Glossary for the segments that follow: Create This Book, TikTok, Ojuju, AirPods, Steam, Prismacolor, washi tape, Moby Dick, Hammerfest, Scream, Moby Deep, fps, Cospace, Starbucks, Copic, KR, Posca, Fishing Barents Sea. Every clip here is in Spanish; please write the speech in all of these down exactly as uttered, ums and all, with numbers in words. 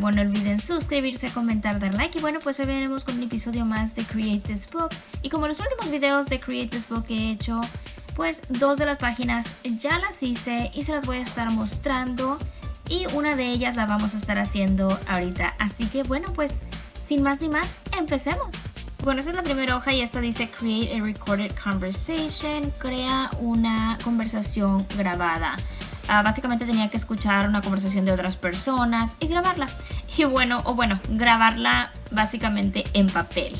luego no olviden suscribirse, comentar, dar like y bueno, pues hoy venimos con un episodio más de Create This Book. Y como los últimos videos de Create This Book que he hecho, pues dos de las páginas ya las hice y se las voy a estar mostrando, y una de ellas la vamos a estar haciendo ahorita. Así que bueno, pues sin más ni más, empecemos. Bueno, esta es la primera hoja y esta dice Create a Recorded Conversation, crea una conversación grabada. Uh, básicamente tenía que escuchar una conversación de otras personas y grabarla. Y bueno, o bueno, grabarla básicamente en papel.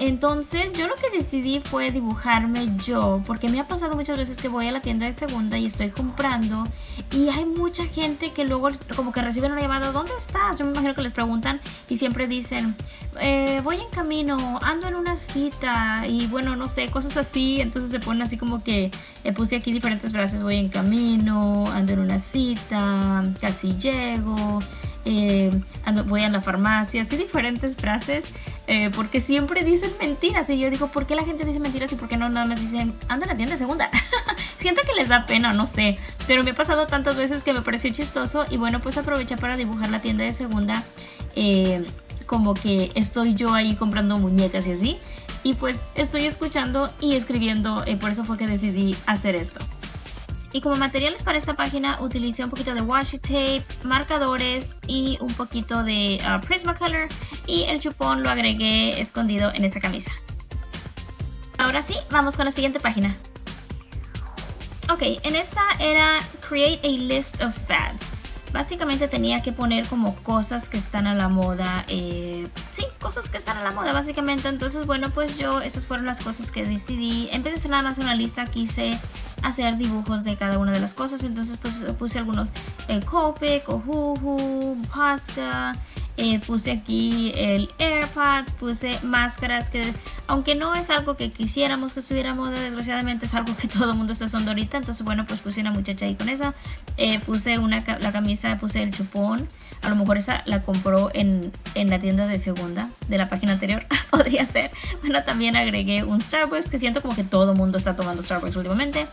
Entonces yo lo que decidí fue dibujarme yo, porque me ha pasado muchas veces que voy a la tienda de segunda y estoy comprando y hay mucha gente que luego como que reciben una llamada, ¿dónde estás? Yo me imagino que les preguntan y siempre dicen, eh, voy en camino, ando en una cita y bueno, no sé, cosas así. Entonces se ponen así como que eh, puse aquí diferentes frases, voy en camino, ando en una cita, casi llego. Eh, ando, voy a la farmacia, así diferentes frases, eh, porque siempre dicen mentiras. Y yo digo, ¿por qué la gente dice mentiras y por qué no nada más dicen, ando en la tienda de segunda? Siento que les da pena, no sé, pero me ha pasado tantas veces que me pareció chistoso. Y bueno, pues aproveché para dibujar la tienda de segunda, eh, como que estoy yo ahí comprando muñecas y así. Y pues estoy escuchando y escribiendo, eh, por eso fue que decidí hacer esto. Y como materiales para esta página utilicé un poquito de washi tape, marcadores y un poquito de uh, Prismacolor, y el chupón lo agregué escondido en esa camisa. Ahora sí, vamos con la siguiente página. Ok, en esta era Create a List of Fads. Básicamente tenía que poner como cosas que están a la moda, eh, sí, cosas que están a la moda básicamente. Entonces bueno, pues yo, estas fueron las cosas que decidí. En vez de hacer nada más una lista, quise hacer dibujos de cada una de las cosas. Entonces pues puse algunos, eh, Copic, Ojuju, Posca, eh, puse aquí el AirPods, puse máscaras que, aunque no es algo que quisiéramos que estuviera a moda, desgraciadamente es algo que todo el mundo está usando ahorita. Entonces bueno, pues puse una muchacha ahí con esa, eh, puse una, la camisa, puse el chupón, a lo mejor esa la compró en, en la tienda de segunda de la página anterior, podría ser. Bueno, también agregué un Starbucks, que siento como que todo el mundo está tomando Starbucks últimamente.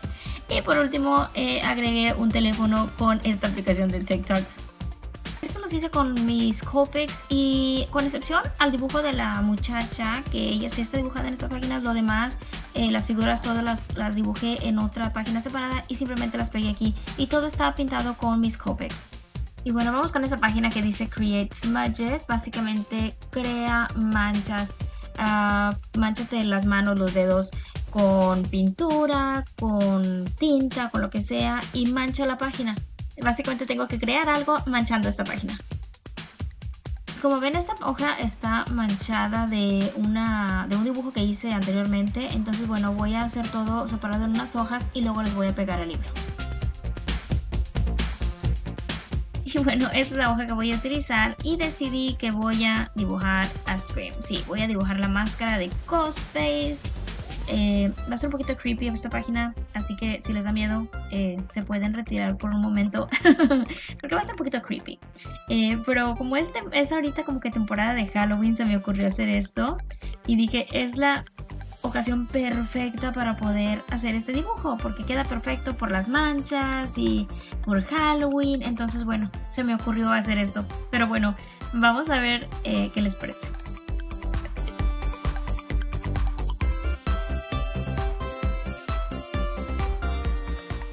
Y por último, eh, agregué un teléfono con esta aplicación de TikTok. Eso los hice con mis Copics, y con excepción al dibujo de la muchacha, que ella sí está dibujada en esta página. Lo demás, eh, las figuras todas las, las dibujé en otra página separada y simplemente las pegué aquí, y todo está pintado con mis Copics. Y bueno, vamos con esa página que dice Create Smudges. Básicamente crea manchas, uh, manchate las manos, los dedos con pintura, con tinta, con lo que sea, y mancha la página. Básicamente tengo que crear algo manchando esta página. Como ven, esta hoja está manchada de, una, de un dibujo que hice anteriormente. Entonces bueno, voy a hacer todo separado en unas hojas y luego les voy a pegar el libro. Y bueno, esta es la hoja que voy a utilizar, y decidí que voy a dibujar a Scream. Sí, voy a dibujar la máscara de Cospace. Eh, va a ser un poquito creepy esta página, así que si les da miedo, eh, se pueden retirar por un momento. Porque va a estar un poquito creepy. Eh, pero como es, es ahorita como que temporada de Halloween, se me ocurrió hacer esto. Y dije, es la ocasión perfecta para poder hacer este dibujo, porque queda perfecto por las manchas y por Halloween. Entonces bueno, se me ocurrió hacer esto, pero bueno, vamos a ver eh, qué les parece.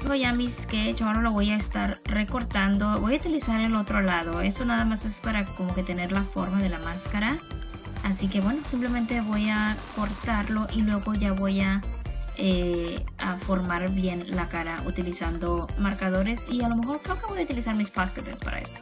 Tengo ya mis sketch, ahora lo voy a estar recortando. Voy a utilizar el otro lado, eso nada más es para como que tener la forma de la máscara. Así que bueno, simplemente voy a cortarlo y luego ya voy a, eh, a formar bien la cara utilizando marcadores, y a lo mejor creo que voy a utilizar mis Posca para esto.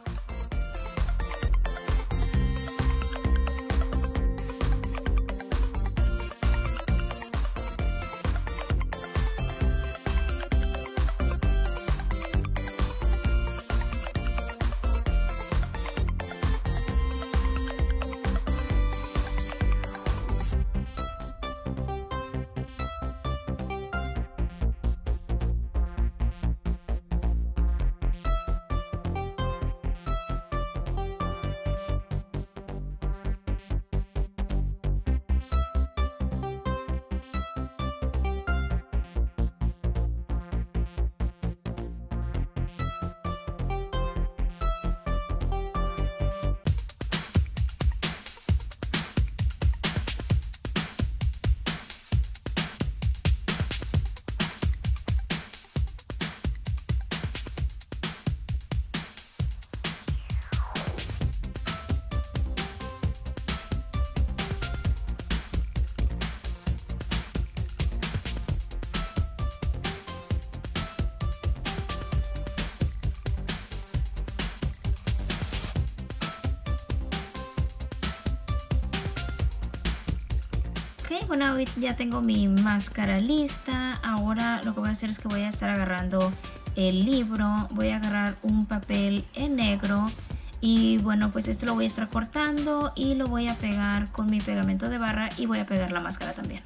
Ok, bueno, ya tengo mi máscara lista. Ahora lo que voy a hacer es que voy a estar agarrando el libro. Voy a agarrar un papel en negro. Y bueno, pues esto lo voy a estar cortando y lo voy a pegar con mi pegamento de barra y voy a pegar la máscara también.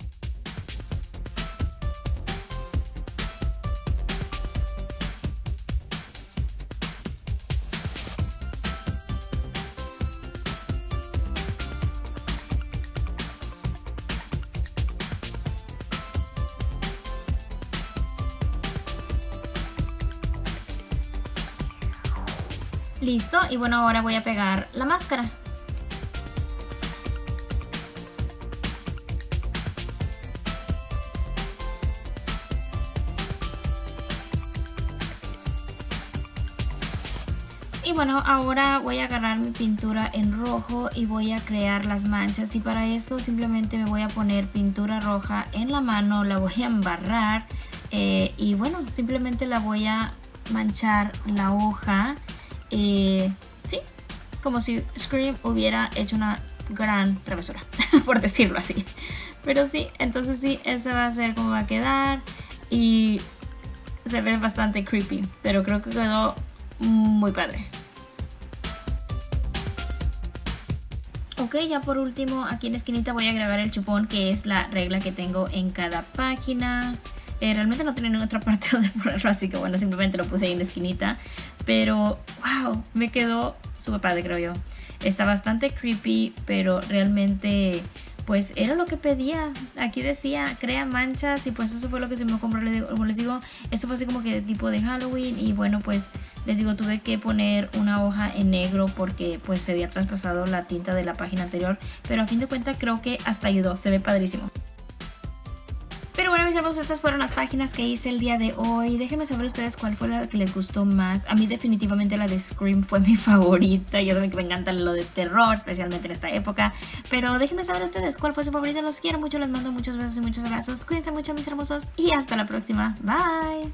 Listo, y bueno, ahora voy a pegar la máscara. Y bueno, ahora voy a agarrar mi pintura en rojo y voy a crear las manchas. Y para eso simplemente me voy a poner pintura roja en la mano, la voy a embarrar. Eh, y bueno, simplemente la voy a manchar la hoja. Eh, sí, como si Scream hubiera hecho una gran travesura, por decirlo así. Pero sí, entonces sí, esa va a ser como va a quedar. Y se ve bastante creepy, pero creo que quedó muy padre. Ok, ya por último, aquí en la esquinita voy a grabar el chupón, que es la regla que tengo en cada página. Eh, realmente no tenía ninguna otra parte donde ponerlo, así que bueno, simplemente lo puse ahí en la esquinita. Pero, wow, me quedó súper padre, creo yo. Está bastante creepy, pero realmente, pues, era lo que pedía. Aquí decía, crea manchas, y pues eso fue lo que se me compró. Como les digo, esto fue así como que de tipo de Halloween, y bueno, pues, les digo, tuve que poner una hoja en negro porque, pues, se había traspasado la tinta de la página anterior. Pero a fin de cuentas, creo que hasta ayudó, se ve padrísimo. Pero bueno, mis hermosos, estas fueron las páginas que hice el día de hoy. Déjenme saber ustedes cuál fue la que les gustó más. A mí definitivamente la de Scream fue mi favorita. Yo también, que me encanta lo de terror, especialmente en esta época. Pero déjenme saber ustedes cuál fue su favorita. Los quiero mucho, les mando muchos besos y muchos abrazos. Cuídense mucho, mis hermosos, y hasta la próxima. Bye.